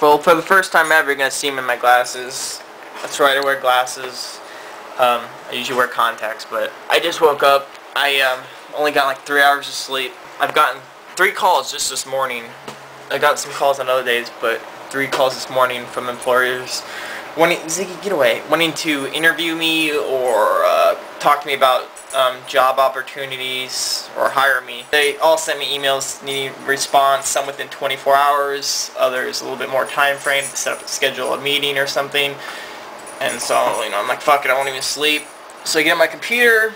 Well, for the first time ever, you're going to see them in my glasses. That's right, I wear glasses. I usually wear contacts, but I just woke up. I only got like 3 hours of sleep. I've gotten 3 calls just this morning. I got some calls on other days, but 3 calls this morning from employers wanting, Ziggy, get away, wanting to interview me or talk to me about job opportunities or hire me. They all sent me emails needing response, some within 24 hours, others a little bit more time frame to set up a schedule, a meeting or something. And so, you know, I'm like, fuck it, I won't even sleep. So I get on my computer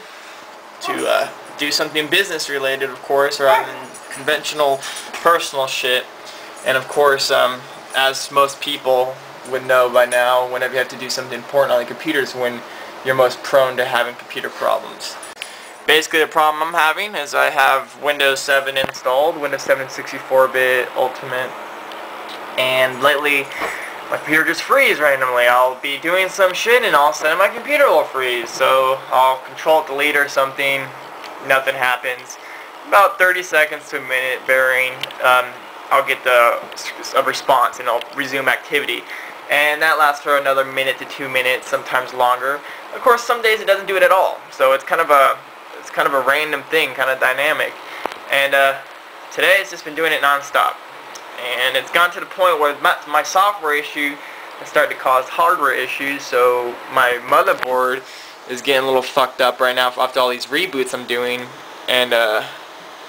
to do something business related, of course, rather than conventional personal shit. And of course, as most people would know by now, whenever you have to do something important on the computer is when you're most prone to having computer problems. Basically, the problem I'm having is I have Windows 7 installed, Windows 7 64-bit Ultimate, and lately my computer just freezes randomly. I'll be doing some shit and all of a sudden my computer will freeze. So I'll control delete or something, nothing happens. About 30 seconds to a minute varying, I'll get a response and I'll resume activity. And that lasts for another minute to 2 minutes, sometimes longer. Of course, some days it doesn't do it at all. So it's kind of a random thing, kind of dynamic. And today it's just been doing it nonstop. And it's gone to the point where my software issue has started to cause hardware issues, so my motherboard is getting a little fucked up right now after all these reboots I'm doing. And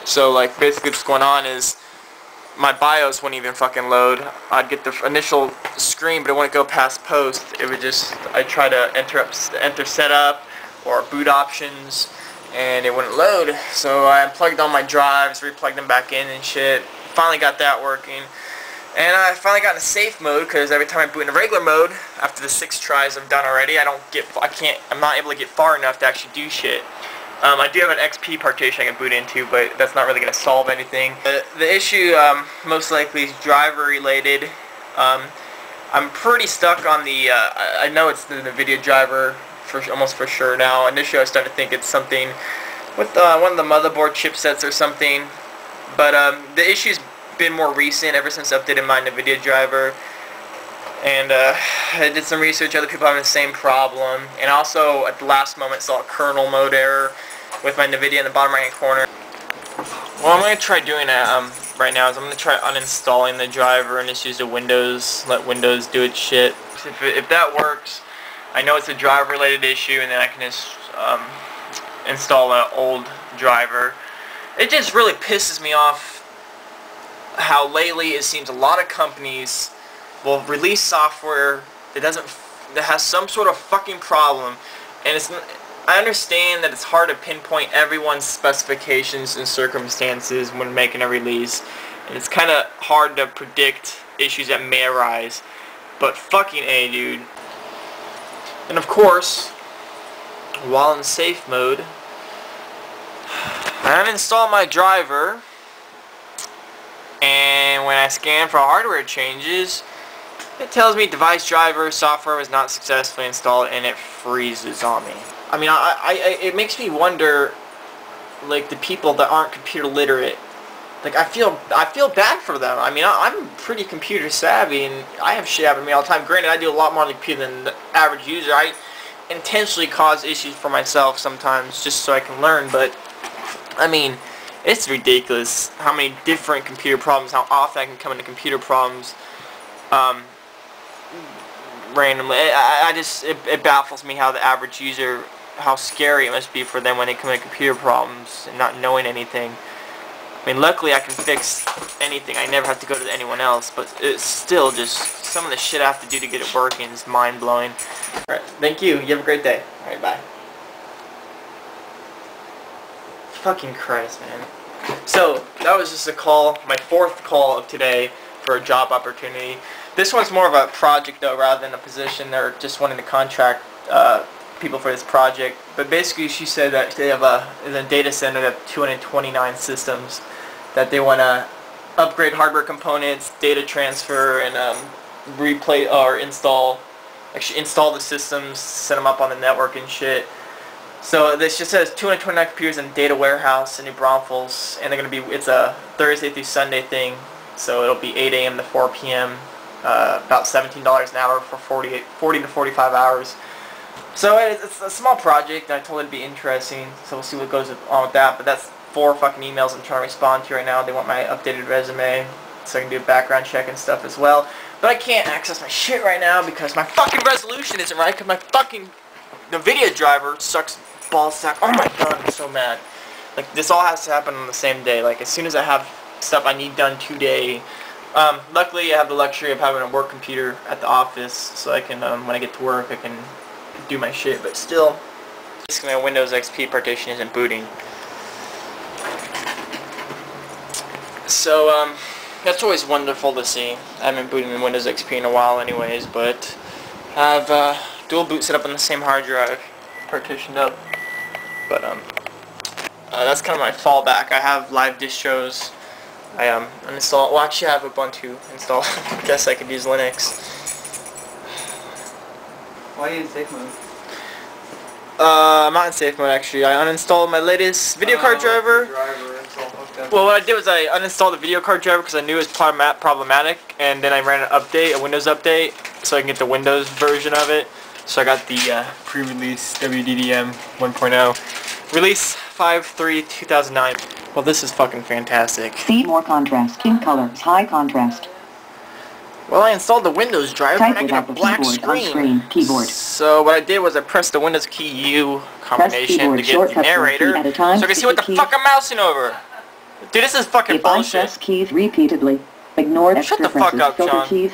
so like basically what's going on is my BIOS wouldn't even fucking load. I'd get the initial screen, but it wouldn't go past POST. It would just, I'd try to enter setup or boot options, and it wouldn't load. So I unplugged all my drives, replugged them back in and shit. Finally got that working, and I finally got into safe mode, because every time I boot into regular mode, after the 6 tries I've done already, I'm not able to get far enough to actually do shit. I do have an XP partition I can boot into, but that's not really going to solve anything. The issue most likely is driver related. I'm pretty stuck on the, I know it's the Nvidia driver almost for sure now. Initially I was starting to think it's something with one of the motherboard chipsets or something. But the issue's been more recent ever since updating my NVIDIA driver. And I did some research, other people having the same problem. And also, at the last moment, saw a kernel mode error with my NVIDIA in the bottom right-hand corner. Well, I'm going to try doing that right now. I'm going to try uninstalling the driver and just use the Windows, let Windows do its shit. If that works, I know it's a driver-related issue, and then I can just install an old driver. It just really pisses me off how lately it seems a lot of companies will release software that has some sort of fucking problem, and I understand that it's hard to pinpoint everyone's specifications and circumstances when making a release, and it's kind of hard to predict issues that may arise, but fucking A, dude. And of course, while in safe mode, I uninstall my driver, and when I scan for hardware changes, it tells me device driver software was not successfully installed, and it freezes on me. I mean, it makes me wonder, like, the people that aren't computer literate. Like, I feel bad for them. I mean, I'm pretty computer savvy, and I have shit happening to me all the time. Granted, I do a lot more on the computer than the average user. I intentionally cause issues for myself sometimes just so I can learn, but I mean, it's ridiculous how many different computer problems, how often I can come into computer problems randomly. It baffles me how the average user, how scary it must be for them when they come into computer problems and not knowing anything. I mean, luckily I can fix anything. I never have to go to anyone else, but it's still just some of the shit I have to do to get it working is mind-blowing. Alright, thank you. You have a great day. Alright, bye. Fucking Christ, man. So, that was just a call, my 4th call of today for a job opportunity. This one's more of a project, though, rather than a position. They're just wanting to contract people for this project. But basically, she said that they have a data center that have 229 systems that they want to upgrade hardware components, data transfer, and install the systems, set them up on the network and shit. So this just says 229 computers in a data warehouse in New Braunfels, and they're going to be, it's a Thursday through Sunday thing, so it'll be 8 a.m. to 4 p.m. about $17 an hour for 40 to 45 hours. So it's a small project, and I told it to be interesting, so we'll see what goes on with that. But that's 4 fucking emails I'm trying to respond to right now. They want my updated resume, so I can do a background check and stuff as well. But I can't access my shit right now because my fucking resolution isn't right, because my fucking Nvidia driver sucks ballsack. Oh my god, I'm so mad. Like, this all has to happen on the same day. Like, as soon as I have stuff I need done today. Luckily, I have the luxury of having a work computer at the office, so I can, when I get to work, I can do my shit, but still. Basically, my Windows XP partition isn't booting. So, that's always wonderful to see. I haven't booted in Windows XP in a while anyways, but I have dual boot set up on the same hard drive, partitioned up. But that's kind of my fallback. I have live distros. I uninstall. Well, actually, I have Ubuntu installed. I guess I could use Linux. Why are you in safe mode? I'm not in safe mode actually. I uninstalled my latest video card driver. Well, what I did was I uninstalled the video card driver because I knew it was problematic, and then I ran an update, a Windows update, so I can get the Windows version of it. So I got the pre-release WDDM 1.0, release 5/3/2009. Well, this is fucking fantastic. See more contrast in colors, high contrast. Well, I installed the Windows driver and I get a black screen. So what I did was I pressed the Windows key U combination to get the narrator, so I can see what the fuck I'm mousing over. Dude, this is fucking bullshit. Press keys repeatedly. Ignore extra presses, filter keys,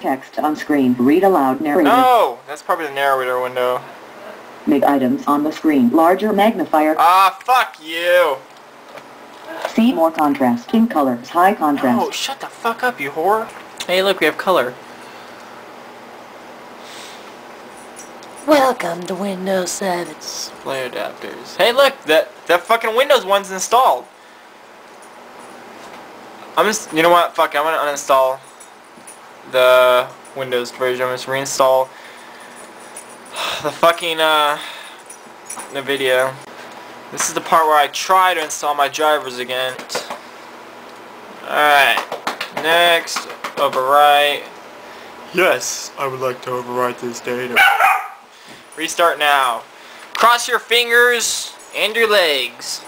text on screen, read aloud narrator. No! That's probably the narrator window. Make items on the screen larger, magnifier. Ah, fuck you! See more contrast in colors, high contrast. Oh, no, shut the fuck up, you whore. Hey, look, we have color. Welcome to Windows 7. Display adapters. Hey, look, that fucking Windows one's installed. I'm just, you know what, fuck, I'm gonna uninstall the Windows version. I'm just reinstall the fucking, Nvidia. This is the part where I try to install my drivers again. Alright, next, overwrite. Yes, I would like to overwrite this data. Restart now. Cross your fingers and your legs.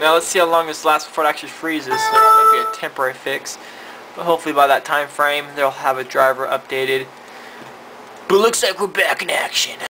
Now let's see how long this lasts before it actually freezes. So it might be a temporary fix, but hopefully by that time frame they'll have a driver updated. But looks like we're back in action.